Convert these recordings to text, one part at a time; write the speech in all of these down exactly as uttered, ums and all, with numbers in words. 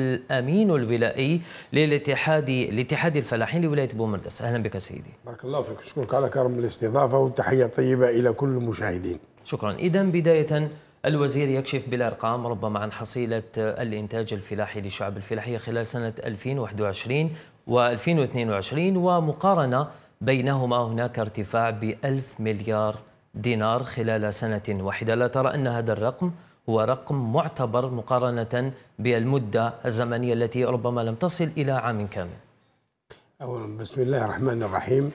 الأمين الولائي للاتحاد الاتحاد الفلاحين لولاية بومرداس. أهلا بك سيدي. بارك الله فيك، أشكرك على كرم الاستضافة والتحية الطيبة إلى كل المشاهدين. شكرا. إذا بداية الوزير يكشف بالأرقام ربما عن حصيلة الإنتاج الفلاحي للشعب الفلاحي خلال سنة ألفين وواحد وعشرين وألفين واثنين وعشرين ومقارنة بينهما هناك ارتفاع بألف مليار دينار خلال سنة واحدة. لا ترى أن هذا الرقم هو رقم معتبر مقارنة بالمدة الزمنية التي ربما لم تصل إلى عام كامل؟ أولا بسم الله الرحمن الرحيم،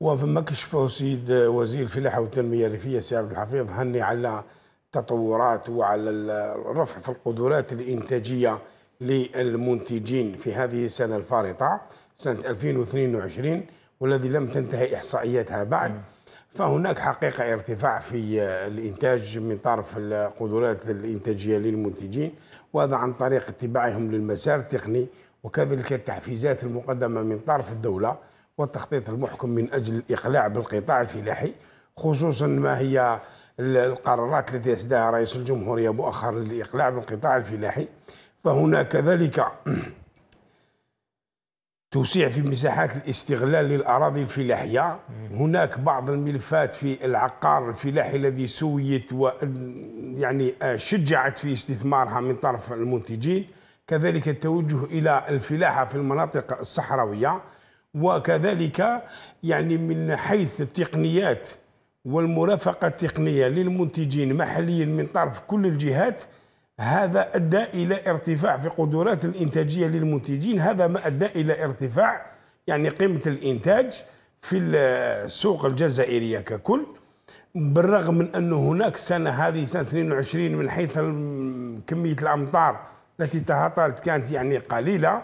وفما كشفه سيد وزير الفلاحة والتنمية الريفية سي عبد الحفيظ هني على التطورات وعلى الرفع في القدرات الإنتاجية للمنتجين في هذه السنة الفارطة سنة ألفين واثنين وعشرين والذي لم تنتهي إحصائياتها بعد. م. فهناك حقيقة ارتفاع في الإنتاج من طرف القدرات الإنتاجية للمنتجين، وهذا عن طريق اتباعهم للمسار التقني وكذلك التحفيزات المقدمة من طرف الدولة والتخطيط المحكم من أجل الإقلاع بالقطاع الفلاحي، خصوصا ما هي القرارات التي أسداها رئيس الجمهورية مؤخرا للإقلاع بالقطاع الفلاحي. فهنا كذلك توسيع في مساحات الاستغلال للأراضي الفلاحية. هناك بعض الملفات في العقار الفلاحي الذي سويت و يعني شجعت في استثمارها من طرف المنتجين، كذلك التوجه إلى الفلاحة في المناطق الصحراوية، وكذلك يعني من حيث التقنيات والمرافقة التقنية للمنتجين محليا من طرف كل الجهات. هذا أدى إلى ارتفاع في قدرات الإنتاجية للمنتجين، هذا ما أدى إلى ارتفاع يعني قيمة الإنتاج في السوق الجزائرية ككل، بالرغم من أن هناك سنة هذه سنة اثنين وعشرين من حيث كمية الأمطار التي تهطلت كانت يعني قليلة.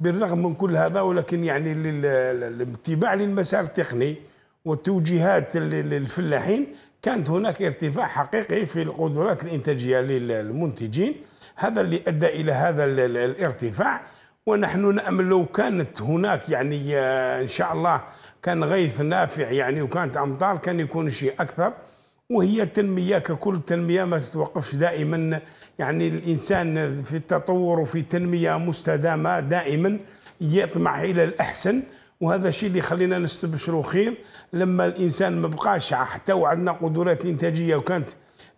بالرغم من كل هذا ولكن يعني الاتباع للمسار التقني والتوجيهات للفلاحين كانت هناك ارتفاع حقيقي في القدرات الإنتاجية للمنتجين، هذا اللي أدى إلى هذا الارتفاع. ونحن نأمل لو كانت هناك يعني إن شاء الله كان غيث نافع يعني وكانت أمطار كان يكون شيء أكثر. وهي التنمية ككل، التنمية ما تتوقفش دائما، يعني الإنسان في التطور وفي تنمية مستدامة دائما يطمح إلى الأحسن، وهذا الشيء اللي خلينا نستبشروا خير لما الانسان ما بقاش حتى وعندنا قدرات انتاجيه وكانت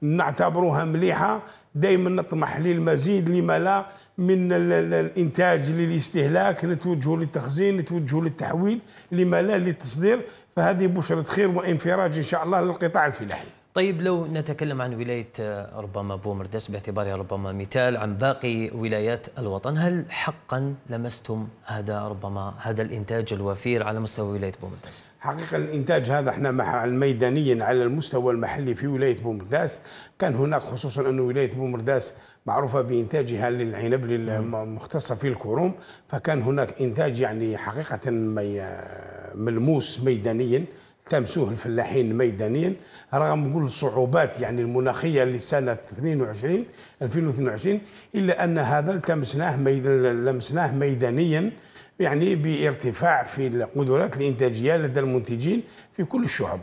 نعتبروها مليحه دائما نطمح للمزيد لما لا من الانتاج للاستهلاك، نتوجهوا للتخزين، نتوجهوا للتحويل، لما لا للتصدير. فهذه بشره خير وانفراج ان شاء الله للقطاع الفلاحي. طيب لو نتكلم عن ولاية ربما بومرداس باعتبارها ربما مثال عن باقي ولايات الوطن، هل حقا لمستم هذا ربما هذا الإنتاج الوفير على مستوى ولاية بومرداس؟ حقيقة الإنتاج هذا احنا ميدانيا على المستوى المحلي في ولاية بومرداس كان هناك، خصوصا أن ولاية بومرداس معروفة بإنتاجها للعنب المختصة في الكروم، فكان هناك إنتاج يعني حقيقة ملموس ميدانيا تمسوه الفلاحين ميدانيا رغم كل الصعوبات يعني المناخيه لسنه اثنين وعشرين ألفين واثنين وعشرين، الا ان هذا لمسناه لمسناه ميدانيا يعني بارتفاع في القدرات الانتاجيه لدى المنتجين في كل الشعب.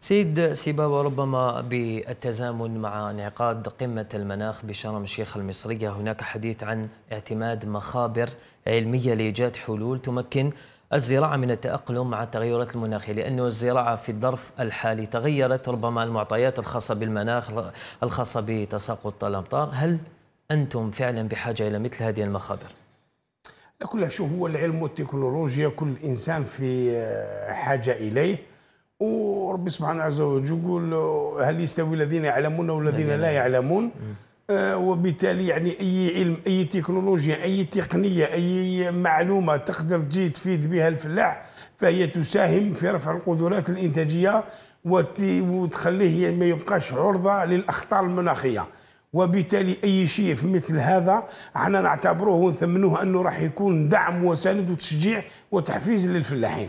سيد سيباوة، ربما بالتزامن مع انعقاد قمة المناخ بشرم الشيخ المصرية هناك حديث عن اعتماد مخابر علمية لإيجاد حلول تمكن الزراعة من التأقلم مع التغيرات المناخية، لأنه الزراعة في الظرف الحالي تغيرت ربما المعطيات الخاصة بالمناخ الخاصة بتساقط الأمطار، هل أنتم فعلا بحاجة إلى مثل هذه المخابر؟ كلها شو هو العلم والتكنولوجيا كل إنسان في حاجة إليه، ورب سبحانه عز وجل يقول هل يستوي الذين يعلمون والذين لا يعلمون؟ آه وبالتالي يعني اي علم اي تكنولوجيا اي تقنيه اي معلومه تقدر تجي تفيد بها الفلاح فهي تساهم في رفع القدرات الانتاجيه وتخليه ما يبقاش عرضه للاخطار المناخيه، وبالتالي اي شيء في مثل هذا احنا نعتبروه ونثمنوه انه راح يكون دعم وسند وتشجيع وتحفيز للفلاحين.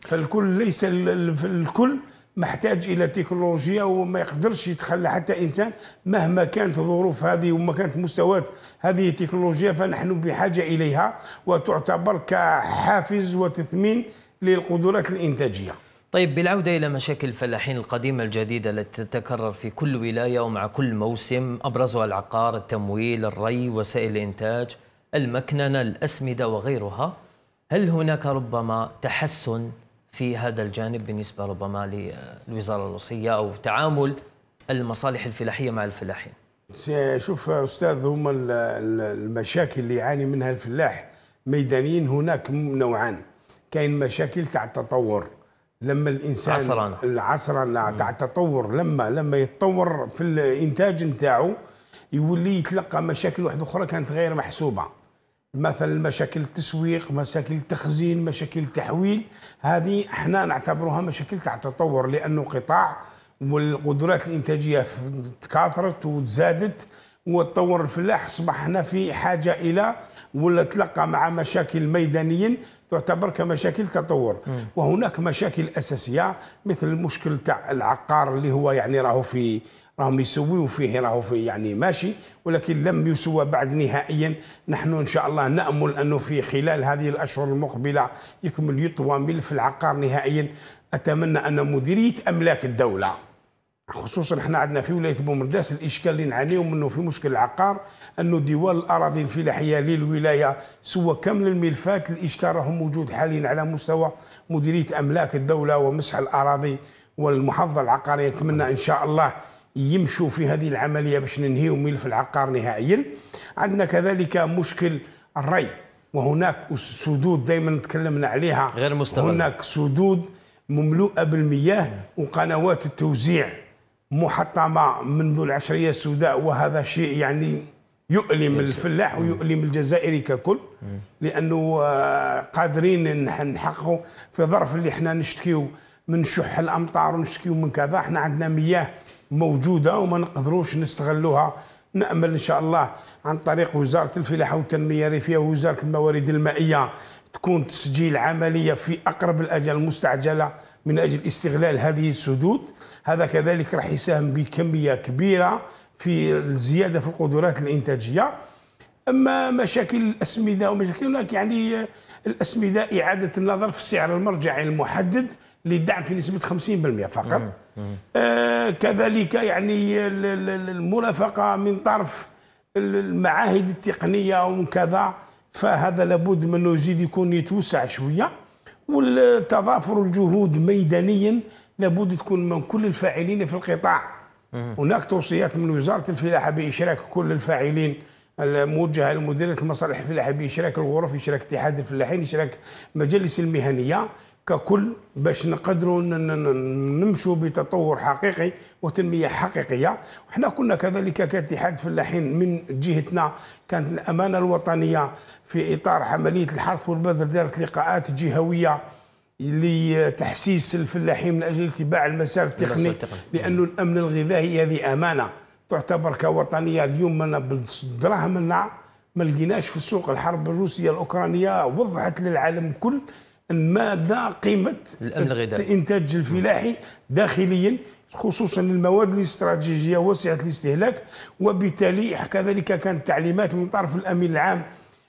فالكل ليس الكل محتاج إلى تكنولوجيا وما يقدرش يتخلى حتى إنسان مهما كانت ظروف هذه وما كانت مستويات هذه التكنولوجيا، فنحن بحاجة إليها وتعتبر كحافز وتثمين للقدرات الإنتاجية. طيب بالعودة إلى مشاكل الفلاحين القديمة الجديدة التي تتكرر في كل ولاية ومع كل موسم، أبرزها العقار، التمويل، الري، وسائل الإنتاج، المكننة، الأسمدة وغيرها، هل هناك ربما تحسن في هذا الجانب بالنسبة ربما للوزارة الروسية أو تعامل المصالح الفلاحية مع الفلاحين؟ شوف أستاذ، هم المشاكل اللي يعاني منها الفلاح ميدانيين هناك نوعان. كاين مشاكل تاع التطور، لما الانسان عصرا العصرا تاع التطور، لما لما يتطور في الانتاج نتاعو يولي يتلقى مشاكل واحده اخرى كانت غير محسوبه، مثلا مشاكل التسويق، مشاكل التخزين، مشاكل التحويل. هذه احنا نعتبروها مشاكل تاع التطور، لانه قطاع والقدرات الانتاجيه تكاثرت وتزادت وتطور الفلاح، اصبحنا في حاجه الى ولا تلقى مع مشاكل ميدانيين تعتبر كمشاكل تطور. م. وهناك مشاكل اساسيه مثل المشكل تاع العقار اللي هو يعني راهو في راهم يسويوا فيه راهو في يعني ماشي، ولكن لم يسوى بعد نهائيا. نحن ان شاء الله نامل انه في خلال هذه الاشهر المقبله يكمل يطوى ملف العقار نهائيا. اتمنى ان مديريه املاك الدوله، خصوصا احنا عندنا في ولايه بومرداس الاشكال اللي نعانيو منه في مشكل العقار، انه ديوان الاراضي الفلاحيه للولايه سوى كامل الملفات، الاشكال راهو موجود حاليا على مستوى مديريه املاك الدوله ومسح الاراضي والمحافظه العقاريه. نتمنى ان شاء الله يمشوا في هذه العمليه باش ننهيو ملف العقار نهائيا. عندنا كذلك مشكل الري، وهناك سدود دائما تكلمنا عليها غير مستغله، هناك سدود مملوءه بالمياه وقنوات التوزيع محطمة منذ العشرية السوداء، وهذا شيء يعني يؤلم الفلاح ويؤلم الجزائري ككل، لأنه قادرين نحققوا في ظرف اللي احنا نشتكيو من شح الأمطار ونشتكيو من كذا، احنا عندنا مياه موجودة وما نقدروش نستغلوها. نأمل إن شاء الله عن طريق وزارة الفلاحة والتنمية الريفية ووزارة الموارد المائية تكون تسجيل عملية في أقرب الأجل المستعجلة من أجل استغلال هذه السدود. هذا كذلك راح يساهم بكمية كبيرة في الزيادة في القدرات الإنتاجية. أما مشاكل الأسمدة ومشاكل هناك يعني الأسمدة إعادة النظر في السعر المرجعي المحدد للدعم في نسبة خمسين بالمئة فقط. آه كذلك يعني المرافقة من طرف المعاهد التقنية وكذا، فهذا لابد منه يزيد يكون يتوسع شوية. والتضافر الجهود ميدانيا لابد تكون من كل الفاعلين في القطاع. هناك توصيات من وزارة الفلاحة بإشراك كل الفاعلين الموجهة لمديرية المصالح الفلاحية، بإشراك الغرف، إشراك اتحاد الفلاحين، إشراك المجالس المهنية ككل، باش نقدروا نمشوا بتطور حقيقي وتنمية حقيقية. وحنا كنا كذلك كاتحاد فلاحين من جهتنا كانت الأمانة الوطنية في إطار عملية الحرث والبذر دارت لقاءات جهوية لتحسيس الفلاحين من أجل اتباع المسار التقني، لأنه الأمن الغذائي هذه أمانة تعتبر كوطنية. اليوم أنا بالدراهم منا ما لقيناش في السوق، الحرب الروسية الأوكرانية وضحت للعالم كل ماذا قيمة الإنتاج الفلاحي داخليا، خصوصا المواد الاستراتيجية واسعة الاستهلاك. وبالتالي كذلك كانت تعليمات من طرف الأمين العام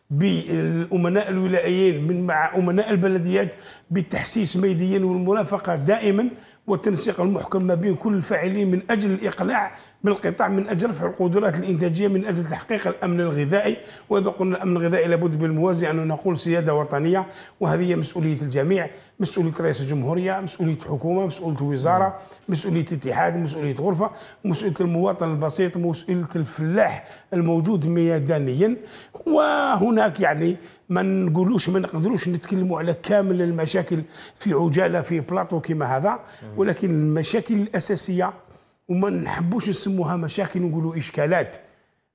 بالأمناء الولائيين من مع أمناء البلديات بالتحسيس ميديا والمرافقة دائما والتنسيق المحكم ما بين كل الفاعلين من أجل الإقلاع بالقطاع، من أجل رفع القدرات الإنتاجية، من أجل تحقيق الأمن الغذائي. وإذا قلنا الأمن الغذائي لابد بالموازي أن نقول سيادة وطنية، وهذه مسؤولية الجميع، مسؤولية رئيس الجمهورية، مسؤولية الحكومة، مسؤولية الوزارة، مسؤولية الاتحاد، مسؤولية غرفة، مسؤولية المواطن البسيط، مسؤولية الفلاح الموجود ميدانيا. وهناك يعني ما نقولوش ما نقدروش نتكلموا على كامل المشاكل في عجاله في بلاطو كما هذا، ولكن المشاكل الاساسيه وما نحبوش نسموها مشاكل نقولوا اشكالات،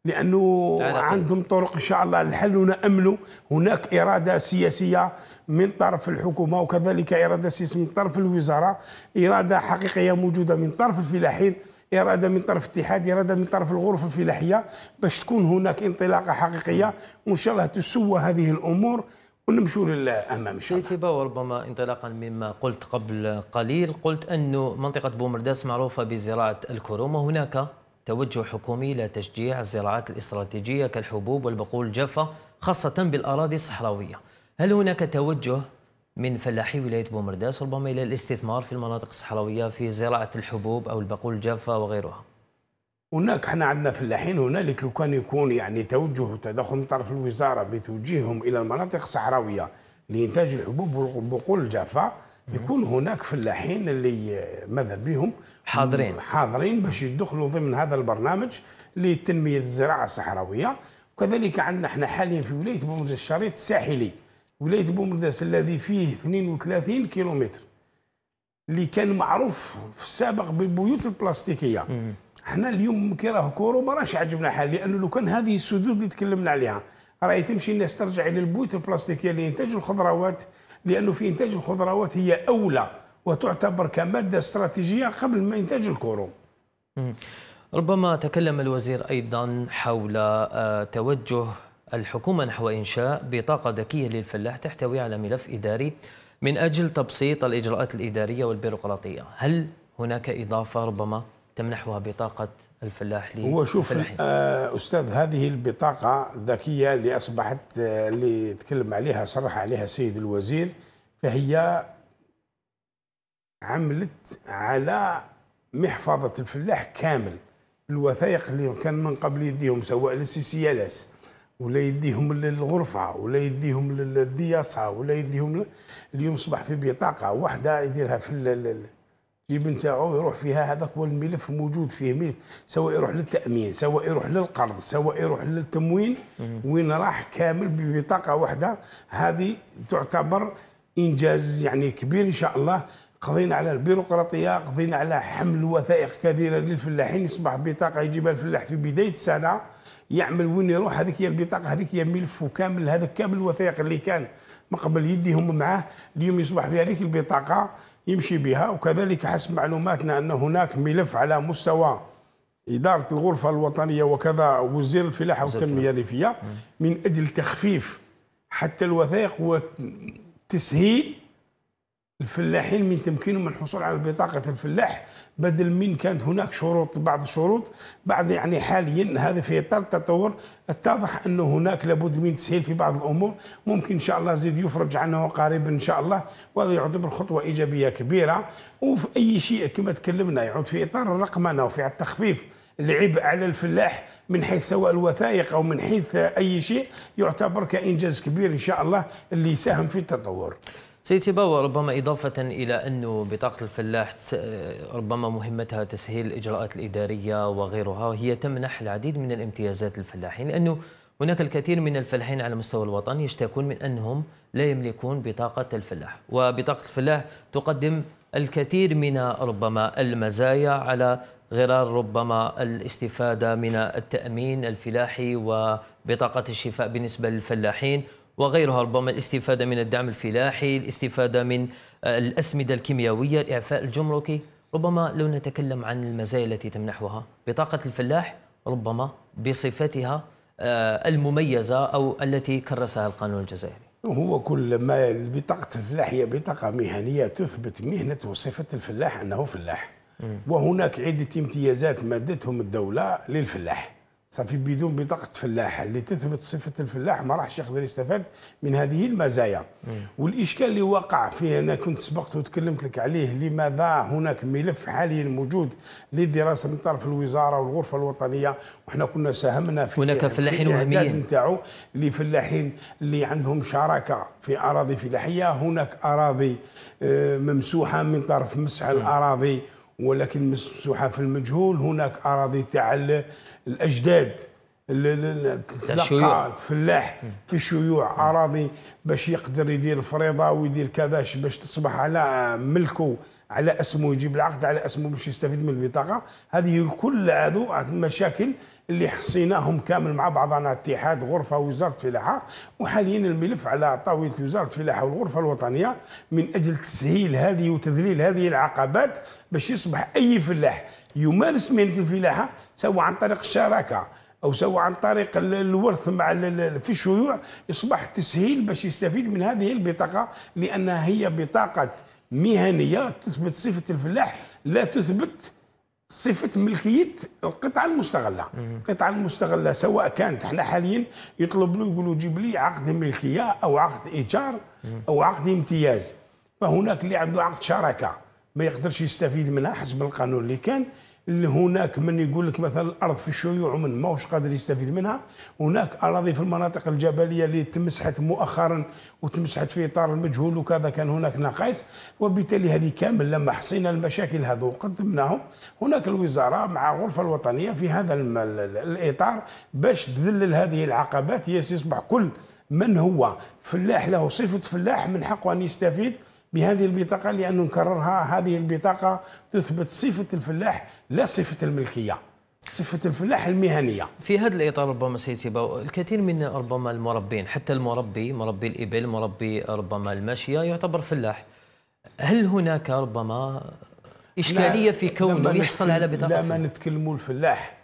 لانه عندهم طرق ان شاء الله للحل. وناملوا هناك اراده سياسيه من طرف الحكومه وكذلك اراده سياسيه من طرف الوزاره، اراده حقيقيه موجوده من طرف الفلاحين، إرادة من طرف الاتحاد، إرادة من طرف الغرف الفلاحية، باش تكون هناك انطلاقة حقيقية وإن شاء الله تسوى هذه الأمور ونمشوا للأمام إن شاء الله. سيتي وربما انطلاقا مما قلت قبل قليل، قلت أنه منطقة بومرداس معروفة بزراعة الكروم، وهناك توجه حكومي لتشجيع الزراعات الاستراتيجية كالحبوب والبقول الجافة خاصة بالأراضي الصحراوية. هل هناك توجه من فلاحي ولاية بومرداس ربما إلى الاستثمار في المناطق الصحراوية في زراعة الحبوب أو البقول الجافة وغيرها؟ هناك احنا عندنا فلاحين هنالك لو كان يكون يعني توجه وتدخل من طرف الوزاره بتوجيههم الى المناطق الصحراويه لانتاج الحبوب والبقول الجافه، يكون هناك فلاحين اللي ماذا بهم حاضرين حاضرين باش يدخلوا ضمن هذا البرنامج لتنميه الزراعه الصحراويه. وكذلك عندنا احنا حاليا في ولايه بومرداس الشريط الساحلي، ولايه بومرداس الذي فيه اثنين وثلاثين كيلومتر اللي كان معروف في السابق بالبيوت البلاستيكيه. مم. احنا اليوم كي راه كورو ما راهش عجبنا حال، لانه لو كان هذه السدود اللي تكلمنا عليها راهي تمشي الناس ترجع الى البيوت البلاستيكيه لانتاج الخضروات، لانه في انتاج الخضروات هي اولى وتعتبر كماده استراتيجيه قبل ما انتاج الكورو. مم. ربما تكلم الوزير أيضا حول توجه الحكومة نحو إنشاء بطاقة ذكية للفلاح تحتوي على ملف إداري من أجل تبسيط الإجراءات الإدارية والبيروقراطية، هل هناك إضافة ربما تمنحها بطاقة الفلاح للفلاحين؟ هو شوف أستاذ، هذه البطاقة الذكية اللي أصبحت اللي تكلم عليها صرح عليها السيد الوزير، فهي عملت على محفظة الفلاح كامل، الوثائق اللي كان من قبل يديهم سواء للسيسيالس ولا يديهم للغرفه ولا يديهم للدياسه ولا يديهم، اليوم صبح في بطاقه واحده يديرها في الجيب نتاعو يروح فيها هذاك هو الملف موجود فيه، ملف سواء يروح للتامين سواء يروح للقرض سواء يروح للتموين وين راح كامل ببطاقه واحده. هذه تعتبر انجاز يعني كبير ان شاء الله، قضينا على البيروقراطية، قضينا على حمل وثائق كثيرة للفلاحين، يصبح بطاقة يجيبها الفلاح في بداية السنة يعمل وين يروح، هذيك هي البطاقة، هذيك هي ملف وكامل، هذاك كامل الوثائق اللي كان من قبل يديهم معاه اليوم يصبح في هذيك البطاقة يمشي بها. وكذلك حسب معلوماتنا أن هناك ملف على مستوى إدارة الغرفة الوطنية وكذا وزير الفلاحة والتنمية الريفية من أجل تخفيف حتى الوثائق وتسهيل الفلاحين من تمكينهم من الحصول على بطاقة الفلاح، بدل من كانت هناك شروط بعض الشروط بعض يعني حاليا هذا في إطار التطور اتضح أنه هناك لابد من تسهيل في بعض الأمور، ممكن إن شاء الله زيد يفرج عنه قريبا إن شاء الله، وهذا يعتبر خطوة إيجابية كبيرة. وفي أي شيء كما تكلمنا يعود في إطار الرقمنة وفي التخفيف العبء على الفلاح من حيث سواء الوثائق أو من حيث أي شيء، يعتبر كإنجاز كبير إن شاء الله اللي يساهم في التطور. سيد سيباوة، ربما إضافة إلى أنه بطاقة الفلاح ربما مهمتها تسهيل الإجراءات الإدارية وغيرها، هي تمنح العديد من الامتيازات للفلاحين، لأنه هناك الكثير من الفلاحين على مستوى الوطن يشتكون من أنهم لا يملكون بطاقة الفلاح، وبطاقة الفلاح تقدم الكثير من ربما المزايا على غرار ربما الاستفادة من التأمين الفلاحي وبطاقة الشفاء بالنسبة للفلاحين وغيرها، ربما الاستفادة من الدعم الفلاحي، الاستفادة من الأسمدة الكيميائية، الإعفاء الجمركي. ربما لو نتكلم عن المزايا التي تمنحها بطاقة الفلاح ربما بصفتها المميزة أو التي كرسها القانون الجزائري. هو كل ما بطاقة الفلاح هي بطاقة مهنية تثبت مهنة وصفة الفلاح أنه فلاح، وهناك عدة امتيازات مادتهم الدولة للفلاح، صافي بدون بطاقة فلاح اللي تثبت صفة الفلاح ما راحش يقدر يستفاد من هذه المزايا. مم. والإشكال اللي وقع فيه أنا كنت سبقت وتكلمت لك عليه، لماذا هناك ملف حاليا موجود للدراسة من طرف الوزارة والغرفة الوطنية، وإحنا كنا ساهمنا في هناك فلاحين وهميين نتاعو لفلاحين اللي عندهم شراكة في أراضي فلاحية، هناك أراضي ممسوحة من طرف مسح الأراضي ولكن مسوحة في المجهول، هناك أراضي تاع الأجداد اللي تلقى الفلاح في الشيوع أراضي باش يقدر يدير فريضة ويدير كذاش باش تصبح على ملكه على اسمه، يجيب العقد على اسمه باش يستفيد من البطاقة. هذه كل هذو المشاكل اللي حصيناهم كامل مع بعضنا اتحاد غرفة ووزارة فلاحة، وحاليا الملف على طاولة وزارة فلاحة والغرفة الوطنية من أجل تسهيل هذه وتذليل هذه العقبات باش يصبح أي فلاح يمارس مهنة الفلاحة سواء عن طريق الشراكة أو سواء عن طريق الورث مع في الشيوع يصبح تسهيل باش يستفيد من هذه البطاقة، لأنها هي بطاقة مهنية تثبت صفة الفلاح لا تثبت صفة ملكية القطعة المستغلة. القطعة المستغلة سواء كانت احنا حاليا يطلب له يقولوا جيب لي عقد ملكية أو عقد إيجار أو عقد امتياز، فهناك اللي عنده عقد شراكة ما يقدرش يستفيد منها حسب القانون اللي كان، هناك من يقول لك مثلا الارض في الشيوع ومن ماهوش قادر يستفيد منها، هناك اراضي في المناطق الجبليه اللي تمسحت مؤخرا وتمسحت في اطار المجهول وكذا، كان هناك نقائص، وبالتالي هذه كامل لما حصينا المشاكل هذو وقدمناهم هناك الوزاره مع الغرفه الوطنيه في هذا الاطار باش تذلل هذه العقبات، يصبح كل من هو فلاح له صفه فلاح من حقه ان يستفيد بهذه البطاقة، لأنه نكررها، هذه البطاقة تثبت صفة الفلاح لا صفة الملكية، صفة الفلاح المهنية. في هذا الإطار ربما سيتباو الكثير من ربما المربين، حتى المربي مربي الإبل مربي ربما الماشية يعتبر فلاح. هل هناك ربما إشكالية في كونه يحصل على بطاقة؟ لما نتكلموا الفلاح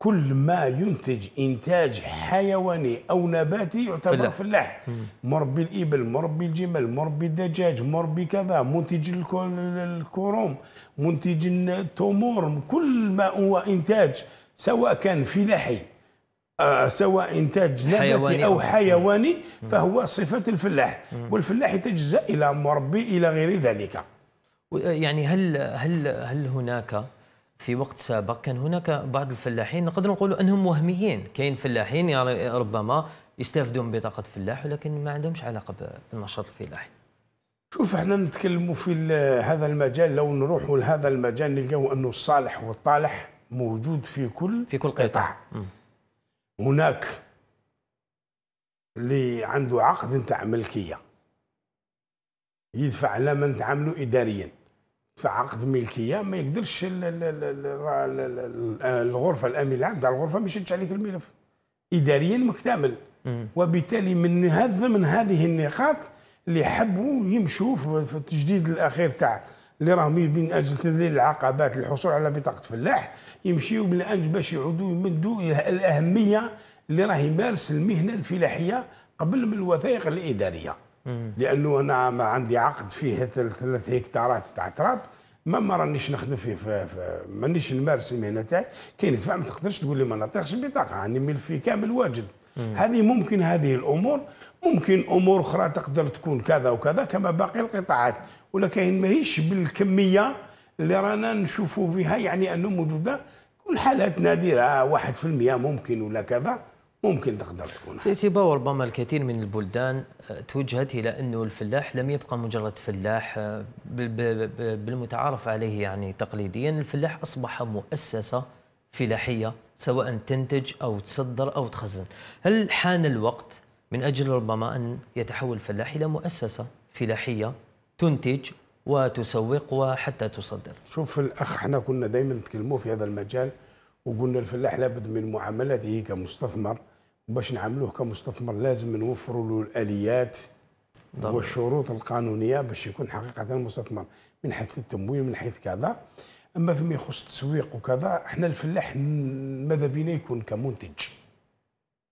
كل ما ينتج إنتاج حيواني أو نباتي يعتبر فلاح، مربي الإبل مربي الجمل مربي الدجاج مربي كذا، منتج الكروم منتج التمور، كل ما هو إنتاج سواء كان فلاحي آه سواء إنتاج نباتي أو حيواني فهو صفة الفلاح، والفلاح يتجزأ إلى مربي إلى غير ذلك. يعني هل هل هل هناك في وقت سابق كان هناك بعض الفلاحين نقدر نقولوا انهم وهميين، كاين فلاحين ربما يستافدوا من بطاقه فلاح ولكن ما عندهمش علاقه بالنشاط الفلاحي. شوف احنا نتكلموا في هذا المجال، لو نروحوا لهذا المجال نلقاو انه الصالح والطالح موجود في كل في كل قطاع. هناك اللي عنده عقد نتاع ملكيه يدفع على من تعاملوا اداريا، في عقد ملكيه ما يقدرش الغرفه الامين العام تاع الغرفه ما يشدش عليك الملف اداريا مكتمل. وبالتالي من هذا من هذه النقاط اللي حبوا يمشوا في التجديد الاخير تاع اللي راهم من اجل تذليل العقبات للحصول على بطاقه فلاح، يمشيوا من اجل باش يعودوا يمدوا الاهميه اللي راه يمارس المهنه الفلاحيه قبل من الوثائق الاداريه. لانه انا ما عندي عقد فيه ثلاث هكتارات تاع تراب ما ما رانيش نخدم فيه في في مانيش نمارس المهنه تاعي، كاين دفع ما تقدرش تقول لي ما نعطيكش البطاقه، عندي ملفي كامل واجد. هذه ممكن هذه الامور، ممكن امور اخرى تقدر تكون كذا وكذا كما باقي القطاعات، ولكن ماهيش بالكميه اللي رانا نشوفوا بها، يعني انه موجوده كل حالات نادره واحد في المية ممكن ولا كذا ممكن تقدر تكون. سيتي باو ربما الكثير من البلدان توجهت الى انه الفلاح لم يبقى مجرد فلاح بالمتعارف عليه يعني تقليديا، الفلاح اصبح مؤسسه فلاحيه سواء تنتج او تصدر او تخزن. هل حان الوقت من اجل ربما ان يتحول الفلاح الى مؤسسه فلاحيه تنتج وتسوق وحتى تصدر؟ شوف الاخ، احنا كنا دائما نتكلموا في هذا المجال وقلنا الفلاح لابد من معاملته كمستثمر، وباش نعاملوه كمستثمر لازم نوفروا له الاليات ضبط. والشروط القانونيه باش يكون حقيقه مستثمر من حيث التمويل من حيث كذا. اما فيما يخص التسويق وكذا، احنا الفلاح ماذا بينا يكون كمنتج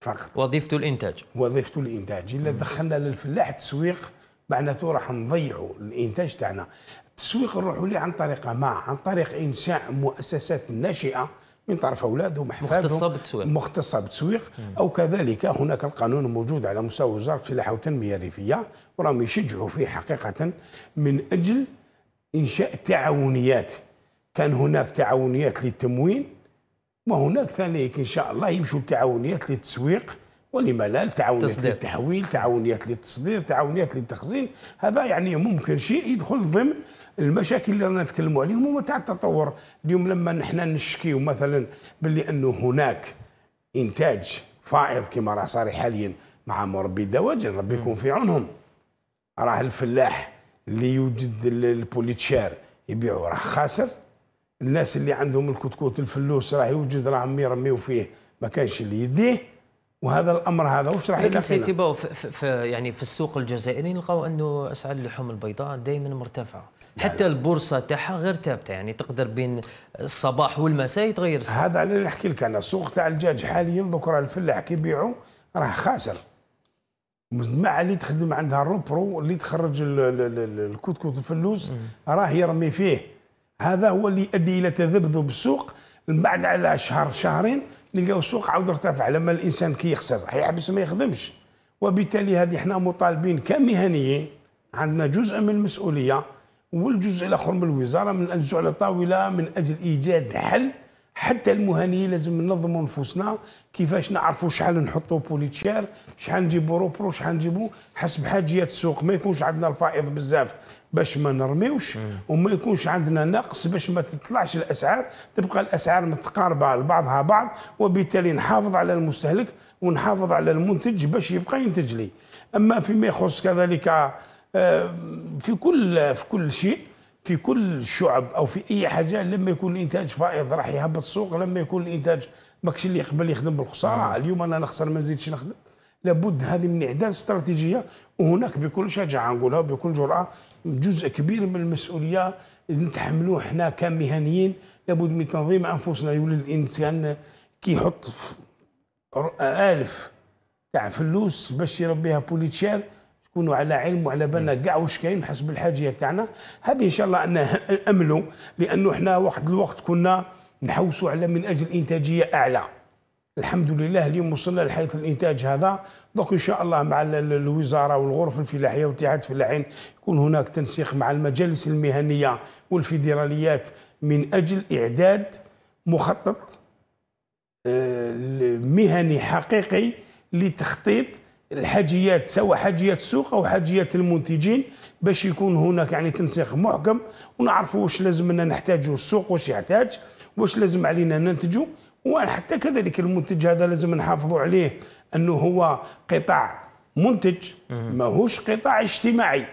فقط، وظيفته الانتاج وظيفته الانتاج. الا دخلنا للفلاح تسويق معناته راح نضيعوا الانتاج تاعنا. التسويق نروحوا ليه عن طريقه ما عن طريق انشاء مؤسسات ناشئه من طرف أولاده ومحفاده مختصة بالتسويق، أو كذلك هناك القانون موجود على مستوى وزارة الفلاحة والتنمية الريفية وراهم يشجعوا فيه حقيقة من أجل إنشاء تعاونيات. كان هناك تعاونيات للتموين وهناك ثاني إن شاء الله يمشوا التعاونيات للتسويق والملال، تعاونيات تصدير. للتحويل، تعاونيات للتصدير، تعاونيات للتخزين. هذا يعني ممكن شيء يدخل ضمن المشاكل اللي رانا نتكلموا عليهم هما تاع التطور. اليوم لما نحنا نشكيو مثلا باللي انه هناك انتاج فائض كما راه صار حاليا مع مربي الدواجن، ربي يكون في عونهم، راه الفلاح اللي يوجد البوليتشير يبيعوا راه خاسر، الناس اللي عندهم الكتكوت الفلوس راه يوجد راهم يرميو فيه ما كانش اللي يديه، وهذا الامر هذا واش راح يلقى فينا؟ يعني في السوق الجزائري نلقاو انه اسعار اللحوم البيضاء دائما مرتفعه، حتى البورصه تاعها غير ثابته، يعني تقدر بين الصباح والمساء يتغير السوق. هذا اللي نحكي لك انا، السوق تاع الدجاج حاليا بكره الفلاح كي يبيعوا راه خاسر، مع اللي تخدم عندها الروبرو اللي تخرج الكتكوت الفلوس راه يرمي فيه، هذا هو اللي يؤدي الى تذبذب السوق. من بعد على شهر شهرين نلقاو السوق عاود ارتفع، لما الانسان كي يخسر يحبس ما يخدمش. وبالتالي هذه احنا مطالبين كمهنيين عندنا جزء من المسؤوليه والجزء الاخر من الوزاره من انزو على طاوله من اجل ايجاد حل. حتى المهنيين لازم ننظموا نفوسنا كيفاش نعرفوا شحال نحطوا بوليتشير، شحال نجيبوا روبرو، شحال نجيبوا حسب حاجية السوق، ما يكونش عندنا الفائض بزاف باش ما نرميوش وما يكونش عندنا نقص باش ما تطلعش الاسعار، تبقى الاسعار متقاربه لبعضها بعض، وبالتالي نحافظ على المستهلك ونحافظ على المنتج باش يبقى ينتج لي. اما فيما يخص كذلك في كل في كل شيء، في كل الشعب او في اي حاجه، لما يكون الانتاج فائض راح يهبط السوق، لما يكون الانتاج ماكش اللي يقبل يخدم بالخساره. اليوم انا نخسر ما نزيدش نخدم، لابد هذه من اعداد استراتيجيه. وهناك بكل شجاعه نقولها وبكل جرأه جزء كبير من المسؤوليه اللي نتحملوه حنا كمهنيين، لابد من تنظيم انفسنا. يولي الانسان كي يحط الف تاع فلوس باش يربيها بوليتشير، نكونوا على علم وعلى بالنا كاع واش كاين حسب الحاجيه تاعنا. هذه ان شاء الله انا املوا، لانه احنا واحد الوقت كنا نحوسوا على من اجل انتاجيه اعلى. الحمد لله اليوم وصلنا لحيث الانتاج هذا، دوك ان شاء الله مع الوزاره والغرف الفلاحيه واتحاد الفلاحين يكون هناك تنسيق مع المجالس المهنيه والفيدراليات من اجل اعداد مخطط مهني حقيقي لتخطيط الحاجيات، سواء حاجيات السوق او حاجيات المنتجين، باش يكون هناك يعني تنسيق محكم، ونعرفوا واش لازمنا نحتاجوا، السوق واش يحتاج، واش لازم علينا ننتجوا، وحتى كذلك المنتج هذا لازم نحافظوا عليه انه هو قطاع منتج، ماهوش قطاع اجتماعي.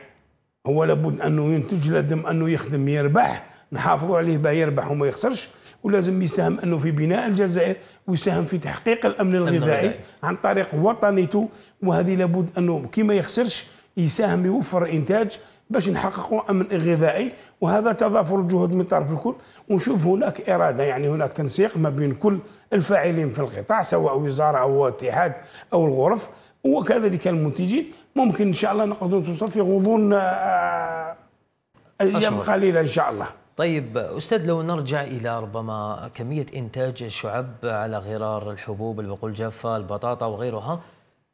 هو لابد انه ينتج، لازم انه يخدم يربح، نحافظوا عليه باه يربح وما يخسرش، ولازم يساهم انه في بناء الجزائر ويساهم في تحقيق الامن الغذائي عن طريق وطنيته. وهذه لابد انه كي ما يخسرش يساهم يوفر انتاج باش نحققوا امن غذائي، وهذا تضافر الجهود من طرف الكل. ونشوف هناك اراده، يعني هناك تنسيق ما بين كل الفاعلين في القطاع، سواء وزاره او اتحاد او الغرف وكذلك المنتجين. ممكن ان شاء الله نقدروا نوصل في غضون ايام قليله ان شاء الله. طيب أستاذ، لو نرجع إلى ربما كمية إنتاج الشعب على غرار الحبوب، البقول الجافة، البطاطا وغيرها،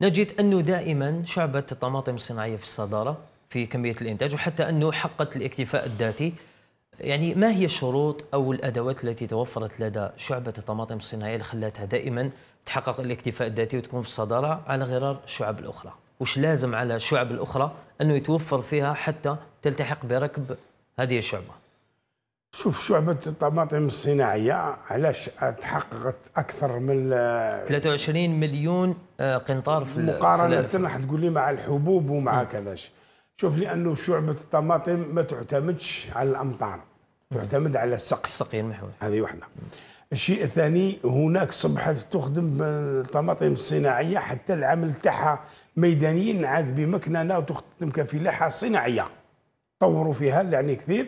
نجد أنه دائما شعبت الطماطم الصناعية في الصدارة في كمية الإنتاج، وحتى أنه حققت الاكتفاء الذاتي. يعني ما هي الشروط أو الأدوات التي توفرت لدى شعبة الطماطم الصناعية اللي خلاتها دائما تحقق الاكتفاء الذاتي وتكون في الصدارة على غرار الشعب الأخرى؟ وش لازم على الشعب الأخرى أنه يتوفر فيها حتى تلتحق بركب هذه الشعبة؟ شوف، شعبة الطماطم الصناعية علاش تحققت أكثر من ثلاثة وعشرين مليون قنطار في مقارنة راح تقول لي مع الحبوب ومع كذاش؟ شوف، لأنه شعبة الطماطم ما تعتمدش على الأمطار، تعتمد على السقي، السقي المحوري. هذه واحدة. الشيء الثاني، هناك صبحت تخدم الطماطم الصناعية حتى العمل تاعها ميدانيين، عاد بمكننة وتخدم كفلاحة صناعية طوروا فيها يعني كثير،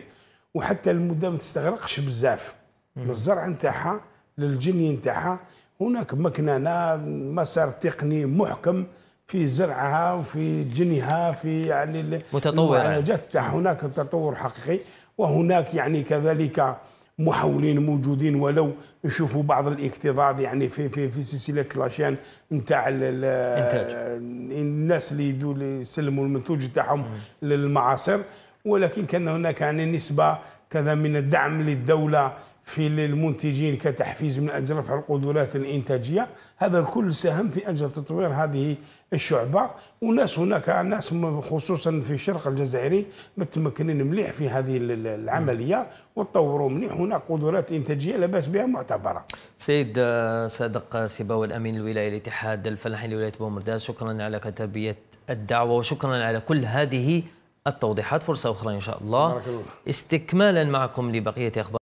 وحتى المده ما تستغرقش بزاف من الزرع نتاعها للجني نتاعها. هناك مكننه، مسار تقني محكم في زرعها وفي جنيها، في يعني المعالجات تاعها. هناك تطور حقيقي، وهناك يعني كذلك محاولين موجودين، ولو نشوفوا بعض الاكتظاظ يعني في في في سلسله الاشيان نتاع الناس اللي يسلموا المنتوج تاعهم للمعاصر، ولكن كان هناك يعني نسبة كذا من الدعم للدولة في المنتجين كتحفيز من أجل رفع القدرات الإنتاجية. هذا الكل ساهم في أجل تطوير هذه الشعبة. وناس هناك ناس خصوصا في الشرق الجزائري متمكنين مليح في هذه العملية وتطوروا مليح، هناك قدرات إنتاجية لاباس بها معتبرة. سيد صادق سيباوي، الأمين الولاية لاتحاد الفلاحين لولاية بومرداس، شكرا على كتابية الدعوة وشكرا على كل هذه التوضيحات. فرصة أخرى إن شاء الله، استكمالا معكم لبقية أخبار